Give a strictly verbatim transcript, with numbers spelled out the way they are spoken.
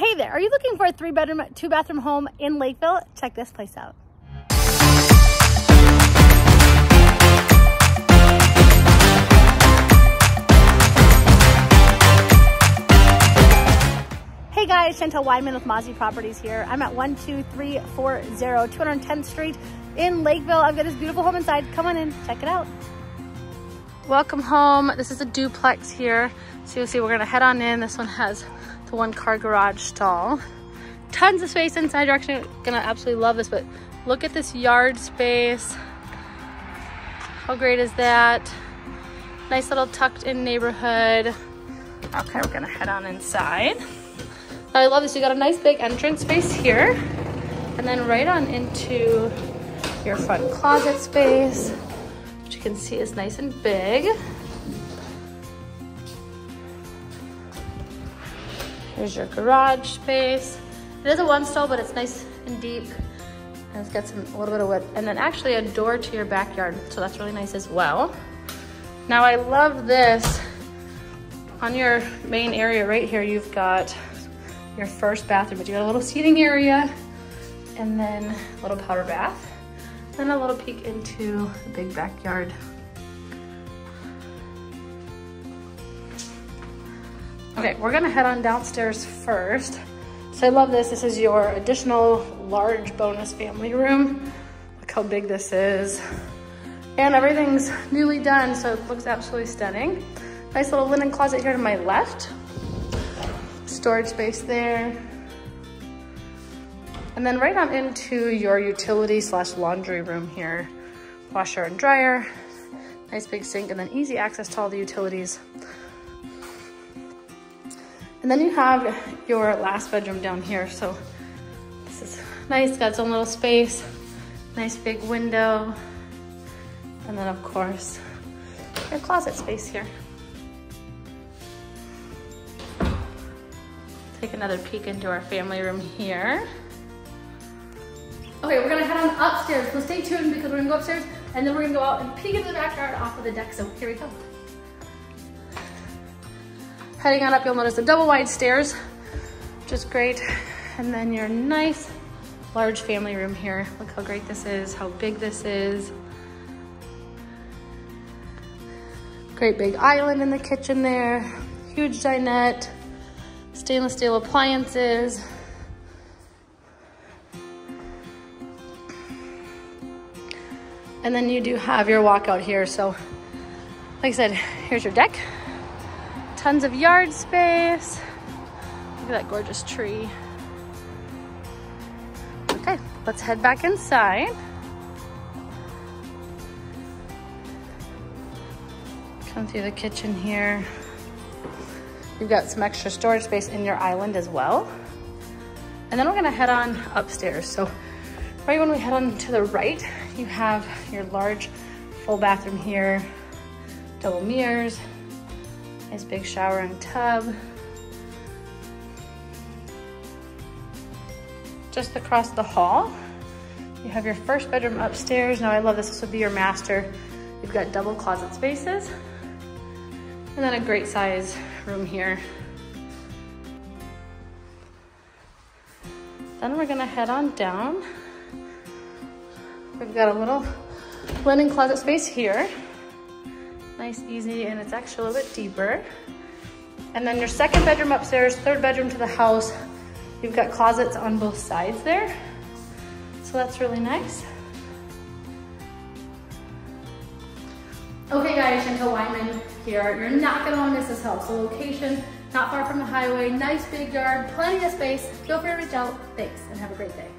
Hey there, are you looking for a three bedroom, two bathroom home in Lakeville? Check this place out. Hey guys, Chantel Weiman with Mazie Properties here. I'm at one two three four zero two hundred tenth Street in Lakeville. I've got this beautiful home inside. Come on in, check it out. Welcome home. This is a duplex here. So you'll see we're gonna head on in. This one has the one car garage stall. Tons of space inside. You're actually gonna absolutely love this, but look at this yard space. How great is that? Nice little tucked in neighborhood. Okay, we're gonna head on inside. I love this. You got a nice big entrance space here, and then right on into your front closet space, which you can see is nice and big. Here's your garage space. It is a one stall, but it's nice and deep, and it's got some a little bit of width, and then actually a door to your backyard, so that's really nice as well. Now I love this. On your main area right here, you've got your first bathroom, but you got a little seating area and then a little powder bath, then a little peek into the big backyard. Okay, we're gonna head on downstairs first. So I love this. This is your additional large bonus family room. Look how big this is. And everything's newly done, so it looks absolutely stunning. Nice little linen closet here to my left. Storage space there, and then right on into your utility slash laundry room here. Washer and dryer, nice big sink, and then easy access to all the utilities. And then you have your last bedroom down here. So this is nice, got its own little space, nice big window, and then of course your closet space here. Take another peek into our family room here. Okay, we're gonna head on upstairs, so stay tuned because we're gonna go upstairs and then we're gonna go out and peek into the backyard off of the deck, so here we go. Heading on up, you'll notice the double wide stairs, which is great. And then your nice large family room here. Look how great this is, how big this is. Great big island in the kitchen there, huge dinette. Stainless steel appliances. And then you do have your walkout here. So like I said, here's your deck. Tons of yard space. Look at that gorgeous tree. Okay, let's head back inside. Come through the kitchen here. You've got some extra storage space in your island as well. And then we're gonna head on upstairs. So right when we head on to the right, you have your large full bathroom here, double mirrors, nice big shower and tub. Just across the hall, you have your first bedroom upstairs. Now I love this, this would be your master. You've got double closet spaces. And then a great size room here. Then we're gonna head on down. We've got a little linen closet space here. Nice, easy, and it's actually a little bit deeper. And then your second bedroom upstairs, third bedroom to the house. You've got closets on both sides there. So that's really nice. Okay guys, Chantel Weiman here. You're not gonna wanna miss this house. So location, not far from the highway, nice big yard, plenty of space. Feel free to reach out. Thanks, and have a great day.